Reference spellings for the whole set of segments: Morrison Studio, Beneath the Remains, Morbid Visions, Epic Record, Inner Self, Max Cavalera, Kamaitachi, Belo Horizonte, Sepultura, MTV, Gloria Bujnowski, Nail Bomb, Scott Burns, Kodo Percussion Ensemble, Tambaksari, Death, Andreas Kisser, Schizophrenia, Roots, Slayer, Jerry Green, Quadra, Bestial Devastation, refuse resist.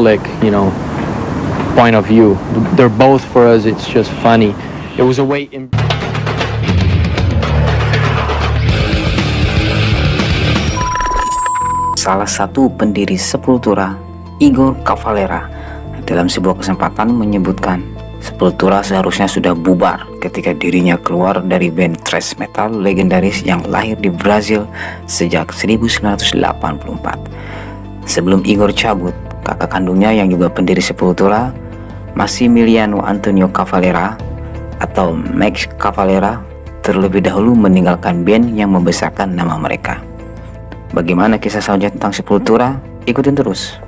Catholic, you know, point of view. They're both, for us, it's just funny. It was a way in... Salah satu pendiri Sepultura, Igor Cavalera, dalam sebuah kesempatan menyebutkan Sepultura seharusnya sudah bubar ketika dirinya keluar dari band thrash metal legendaris yang lahir di Brazil sejak 1984. Sebelum Igor cabut, kakak kandungnya yang juga pendiri Sepultura, Massimiliano Antonio Cavalera atau Max Cavalera, terlebih dahulu meninggalkan band yang membesarkan nama mereka. Bagaimana kisah selanjutnya tentang Sepultura? Ikutin terus.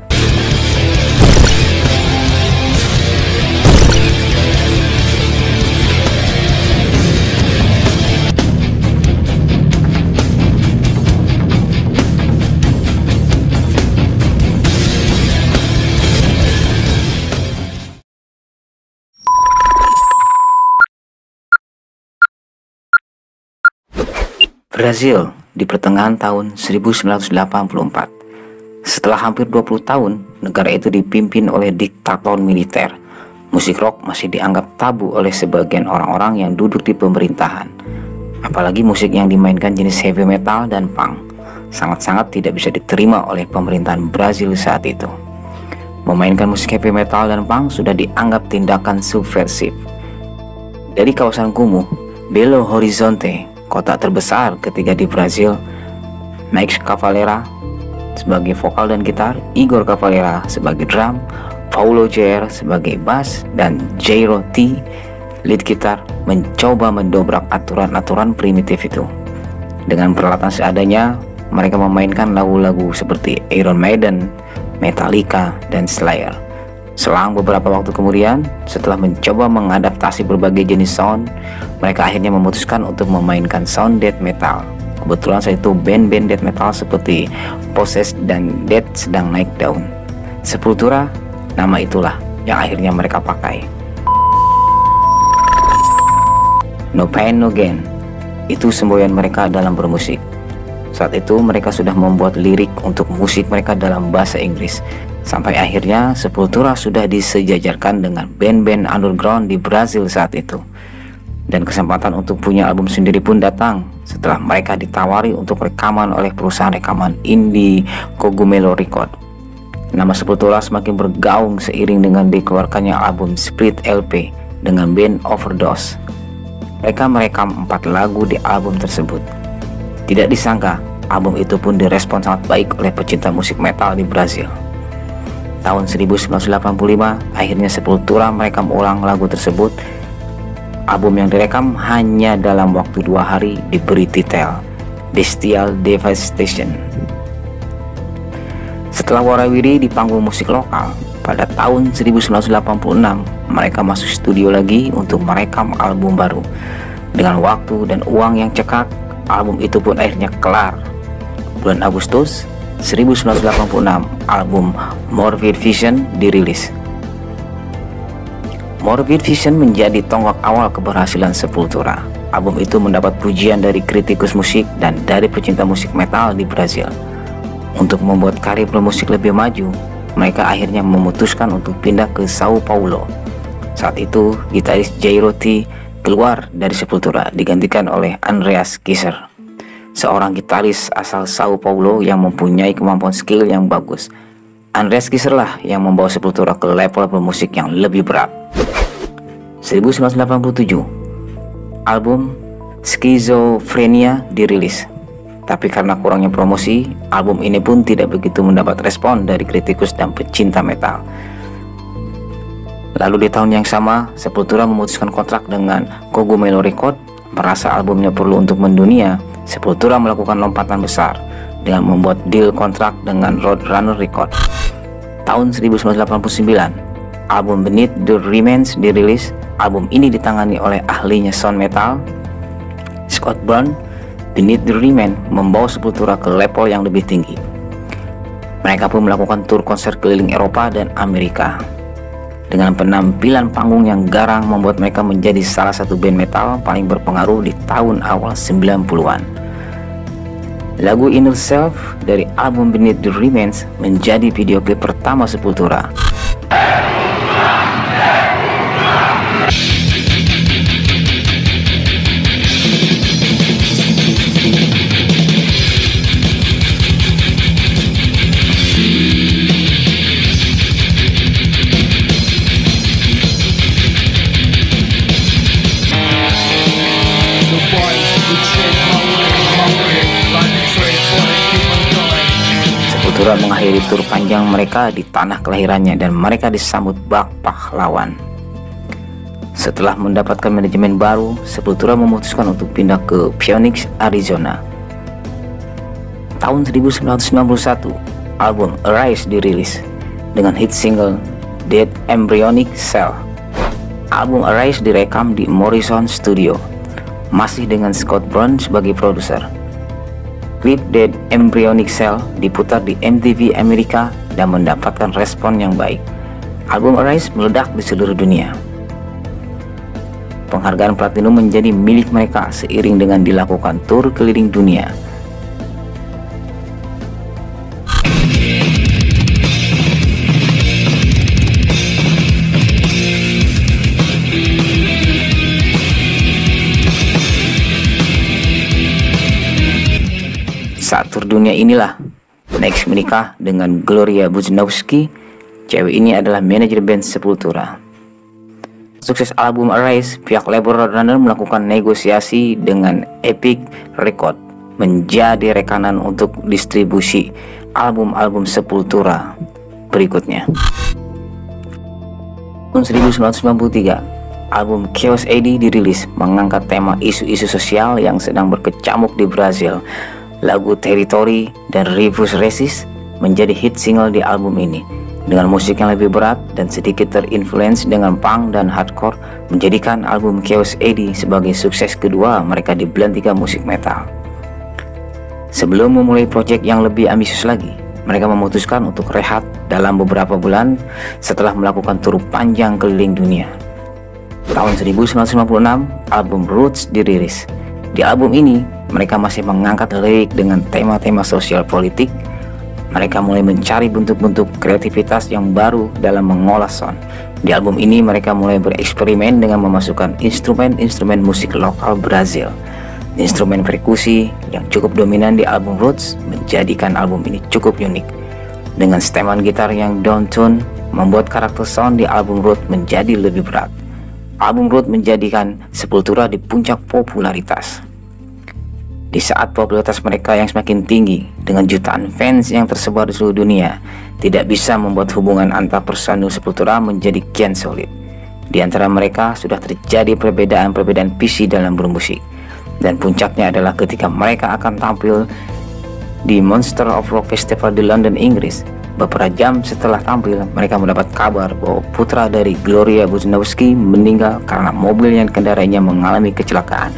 Brazil di pertengahan tahun 1984. Setelah hampir 20 tahun, negara itu dipimpin oleh diktator militer. Musik rock masih dianggap tabu oleh sebagian orang-orang yang duduk di pemerintahan. Apalagi musik yang dimainkan jenis heavy metal dan punk sangat-sangat tidak bisa diterima oleh pemerintahan Brazil saat itu. Memainkan musik heavy metal dan punk sudah dianggap tindakan subversif. Dari kawasan kumuh Belo Horizonte, kota terbesar ketiga di Brazil, Max Cavalera sebagai vokal dan gitar, Igor Cavalera sebagai drum, Paulo Jr sebagai bass, dan Jairo T, lead gitar, mencoba mendobrak aturan-aturan primitif itu. Dengan peralatan seadanya, mereka memainkan lagu-lagu seperti Iron Maiden, Metallica, dan Slayer. Selang beberapa waktu kemudian, setelah mencoba mengadaptasi berbagai jenis sound, mereka akhirnya memutuskan untuk memainkan sound death metal. Kebetulan saat itu band-band death metal seperti Possessed dan Death sedang naik daun. Sepultura, nama itulah yang akhirnya mereka pakai. No Pain No Gain, itu semboyan mereka dalam bermusik. Saat itu mereka sudah membuat lirik untuk musik mereka dalam bahasa Inggris. Sampai akhirnya Sepultura sudah disejajarkan dengan band-band underground di Brazil saat itu. Dan kesempatan untuk punya album sendiri pun datang setelah mereka ditawari untuk rekaman oleh perusahaan rekaman indie Cogumelo Records. Nama Sepultura semakin bergaung seiring dengan dikeluarkannya album Split LP dengan band Overdose. Mereka merekam 4 lagu di album tersebut. Tidak disangka, album itu pun direspon sangat baik oleh pecinta musik metal di Brazil. Tahun 1985, akhirnya Sepultura merekam ulang lagu tersebut. Album yang direkam hanya dalam waktu 2 hari diberi titel Bestial Devastation. Setelah warawiri di panggung musik lokal, pada tahun 1986 mereka masuk studio lagi untuk merekam album baru. Dengan waktu dan uang yang cekak, album itu pun akhirnya kelar. Bulan Agustus 1986, album Morbid Vision dirilis. Morbid Vision menjadi tonggak awal keberhasilan Sepultura. Album itu mendapat pujian dari kritikus musik dan dari pecinta musik metal di Brazil. Untuk membuat karir bermusik lebih maju, mereka akhirnya memutuskan untuk pindah ke Sao Paulo. Saat itu, gitaris Jairo T keluar dari Sepultura, digantikan oleh Andreas Kisser, seorang gitaris asal Sao Paulo yang mempunyai kemampuan skill yang bagus. Andreas Kisser lah yang membawa Sepultura ke level bermusik yang lebih berat. 1987, album Schizophrenia dirilis. Tapi karena kurangnya promosi, album ini pun tidak begitu mendapat respon dari kritikus dan pecinta metal. Lalu di tahun yang sama, Sepultura memutuskan kontrak dengan Cogumelo Records. Merasa albumnya perlu untuk mendunia, Sepultura melakukan lompatan besar dengan membuat deal kontrak dengan Roadrunner Records. Tahun 1989, album Beneath the Remains dirilis. Album ini ditangani oleh ahlinya sound metal, Scott Burns. Beneath the Remains membawa Sepultura ke level yang lebih tinggi. Mereka pun melakukan tur konser keliling Eropa dan Amerika. Dengan penampilan panggung yang garang membuat mereka menjadi salah satu band metal paling berpengaruh di tahun awal 90-an. Lagu Inner Self dari album Beneath the Remains menjadi video klip pertama Sepultura. Sepultura mengakhiri tur panjang mereka di tanah kelahirannya dan mereka disambut bak pahlawan. Setelah mendapatkan manajemen baru, Sepultura memutuskan untuk pindah ke Phoenix, Arizona. Tahun 1991, album Arise dirilis dengan hit single Dead Embryonic Cell. Album Arise direkam di Morrison Studio, masih dengan Scott Burns sebagai produser. Klip Dead Embryonic Cell diputar di MTV Amerika dan mendapatkan respon yang baik. Album Arise meledak di seluruh dunia. Penghargaan platinum menjadi milik mereka seiring dengan dilakukan tur keliling dunia. Saat tur dunia inilah Next menikah dengan Gloria Bujnowski. Cewek ini adalah manajer band Sepultura. Sukses album Arise, pihak label Roadrunner melakukan negosiasi dengan Epic Record menjadi rekanan untuk distribusi album-album Sepultura berikutnya. Tahun 1993, album Chaos A.D. dirilis mengangkat tema isu-isu sosial yang sedang berkecamuk di Brazil. Lagu Territory dan Rivus Resist menjadi hit single di album ini. Dengan musik yang lebih berat dan sedikit terinfluence dengan punk dan hardcore, menjadikan album Chaos A.D. sebagai sukses kedua mereka di belantika musik metal. Sebelum memulai proyek yang lebih ambisius lagi, mereka memutuskan untuk rehat dalam beberapa bulan setelah melakukan tur panjang keliling dunia. Tahun 1996, album Roots dirilis. Di album ini, mereka masih mengangkat lirik dengan tema-tema sosial politik. Mereka mulai mencari bentuk-bentuk kreativitas yang baru dalam mengolah sound. Di album ini mereka mulai bereksperimen dengan memasukkan instrumen-instrumen musik lokal Brazil. Instrumen perkusi yang cukup dominan di album Roots menjadikan album ini cukup unik. Dengan seteman gitar yang downtune membuat karakter sound di album Roots menjadi lebih berat. Album Roots menjadikan Sepultura di puncak popularitas. Di saat popularitas mereka yang semakin tinggi dengan jutaan fans yang tersebar di seluruh dunia, tidak bisa membuat hubungan antar personil Sepultura menjadi kian solid. Di antara mereka sudah terjadi perbedaan-perbedaan visi dalam bermusik, dan puncaknya adalah ketika mereka akan tampil di Monster of Rock Festival di London, Inggris. Beberapa jam setelah tampil, mereka mendapat kabar bahwa putra dari Gloria Bujnowski meninggal karena mobil yang kendaraannya mengalami kecelakaan.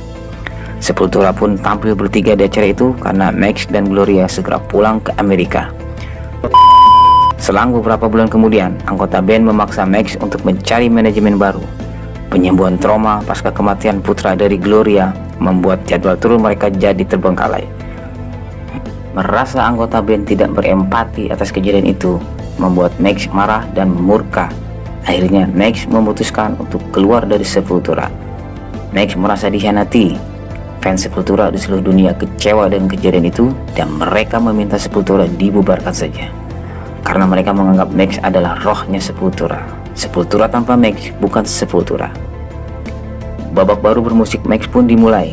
Sepultura pun tampil bertiga di acara itu karena Max dan Gloria segera pulang ke Amerika. Selang beberapa bulan kemudian, anggota band memaksa Max untuk mencari manajemen baru. Penyembuhan trauma pasca kematian putra dari Gloria membuat jadwal tur mereka jadi terbengkalai. Merasa anggota band tidak berempati atas kejadian itu, membuat Max marah dan murka. Akhirnya Max memutuskan untuk keluar dari Sepultura. Max merasa dikhianati. Fans Sepultura di seluruh dunia kecewa dengan kejadian itu dan mereka meminta Sepultura dibubarkan saja karena mereka menganggap Max adalah rohnya Sepultura. Sepultura tanpa Max bukan Sepultura. Babak baru bermusik Max pun dimulai.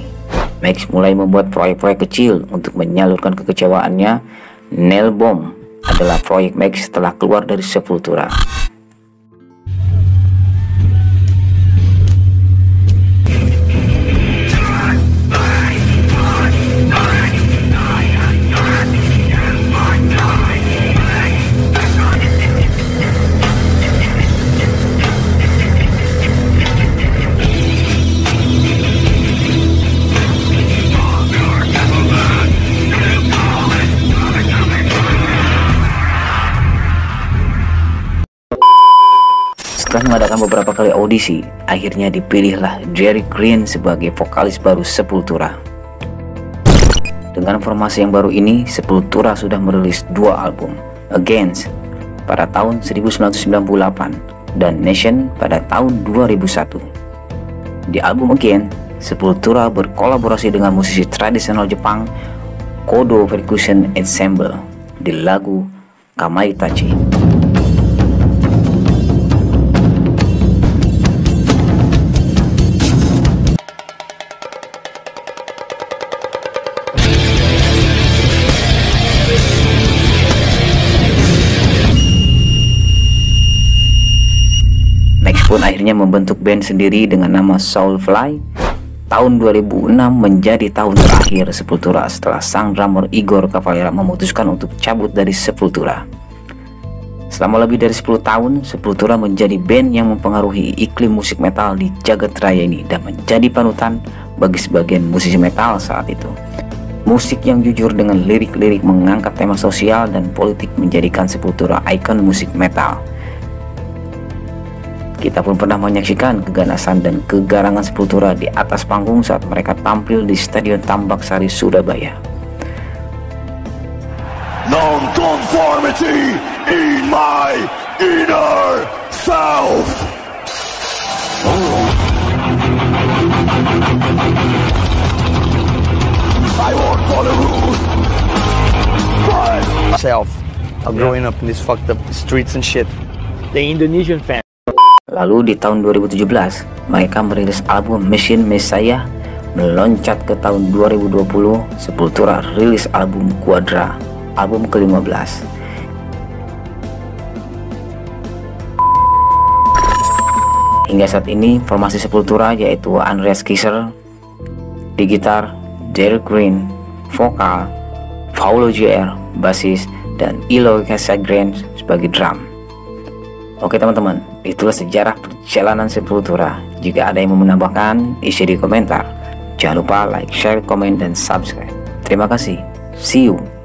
Max mulai membuat proyek-proyek kecil untuk menyalurkan kekecewaannya. Nail Bomb adalah proyek Max setelah keluar dari Sepultura. Setelah mengadakan beberapa kali audisi, akhirnya dipilihlah Jerry Green sebagai vokalis baru Sepultura. Dengan formasi yang baru ini, Sepultura sudah merilis dua album, Against pada tahun 1998 dan Nation pada tahun 2001. Di album Against, Sepultura berkolaborasi dengan musisi tradisional Jepang Kodo Percussion Ensemble di lagu Kamaitachi. akhirnya membentuk band sendiri dengan nama Soulfly. Tahun 2006 menjadi tahun terakhir Sepultura setelah sang drummer Igor Cavalera memutuskan untuk cabut dari Sepultura. Selama lebih dari 10 tahun, Sepultura menjadi band yang mempengaruhi iklim musik metal di jagat raya ini dan menjadi panutan bagi sebagian musisi metal saat itu. Musik yang jujur dengan lirik-lirik mengangkat tema sosial dan politik menjadikan Sepultura ikon musik metal. Kita pun pernah menyaksikan keganasan dan kegarangan Sepultura di atas panggung saat mereka tampil di Stadion Tambaksari, Surabaya. Non-conformity in my inner self. I won't follow rules. But self. I'm growing up in these fucked up streets and shit. The Indonesian fan. Lalu di tahun 2017, mereka merilis album Machine Messiah. Meloncat ke tahun 2020, Sepultura rilis album Quadra, album ke-15. Hingga saat ini formasi Sepultura yaitu Andreas Kisser di gitar, Jerry Green vokal, Paulo Jr bassis, dan Ilo Casagran sebagai drum. Oke teman-teman, itulah sejarah perjalanan Sepultura. Jika ada yang mau menambahkan, isi di komentar. Jangan lupa like, share, komen, dan subscribe. Terima kasih. See you.